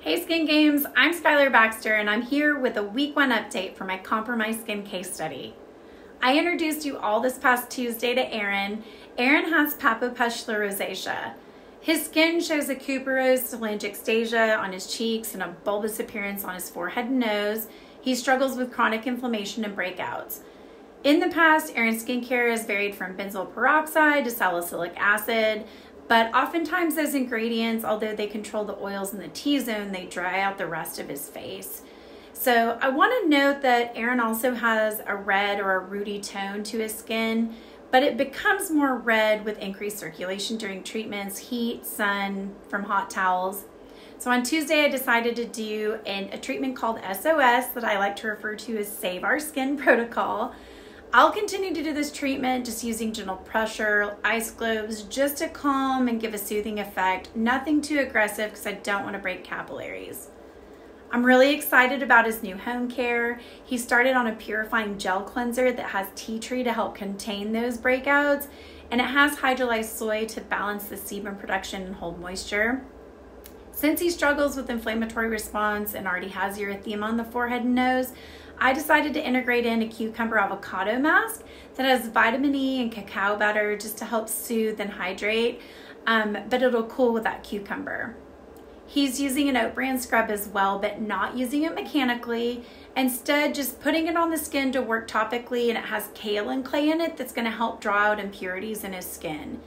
Hey Skin Games, I'm Skylar Baxter and I'm here with a week one update for my compromised skin case study. I introduced you all this past Tuesday to Aaron. Aaron has papulopustular rosacea. His skin shows a couperose telangiectasia on his cheeks and a bulbous appearance on his forehead and nose. He struggles with chronic inflammation and breakouts. In the past, Aaron's skincare has varied from benzoyl peroxide to salicylic acid, but oftentimes those ingredients, although they control the oils in the T-zone, they dry out the rest of his face. So I want to note that Aaron also has a red or a ruddy tone to his skin, but it becomes more red with increased circulation during treatments, heat, sun, from hot towels. So on Tuesday, I decided to do a treatment called SOS that I like to refer to as Save Our Skin Protocol. I'll continue to do this treatment just using gentle pressure, ice globes, just to calm and give a soothing effect. Nothing too aggressive because I don't want to break capillaries. I'm really excited about his new home care. He started on a purifying gel cleanser that has tea tree to help contain those breakouts, and it has hydrolyzed soy to balance the sebum production and hold moisture. Since he struggles with inflammatory response and already has erythema on the forehead and nose, I decided to integrate in a cucumber avocado mask that has vitamin E and cacao butter just to help soothe and hydrate, but it'll cool with that cucumber. He's using an oat bran scrub as well, but not using it mechanically. Instead, just putting it on the skin to work topically, and it has kaolin clay in it that's gonna help draw out impurities in his skin.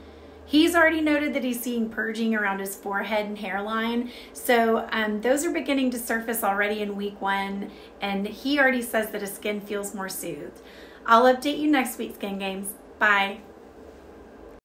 He's already noted that he's seeing purging around his forehead and hairline. So those are beginning to surface already in week one, and he already says that his skin feels more soothed. I'll update you next week, Skin Games. Bye.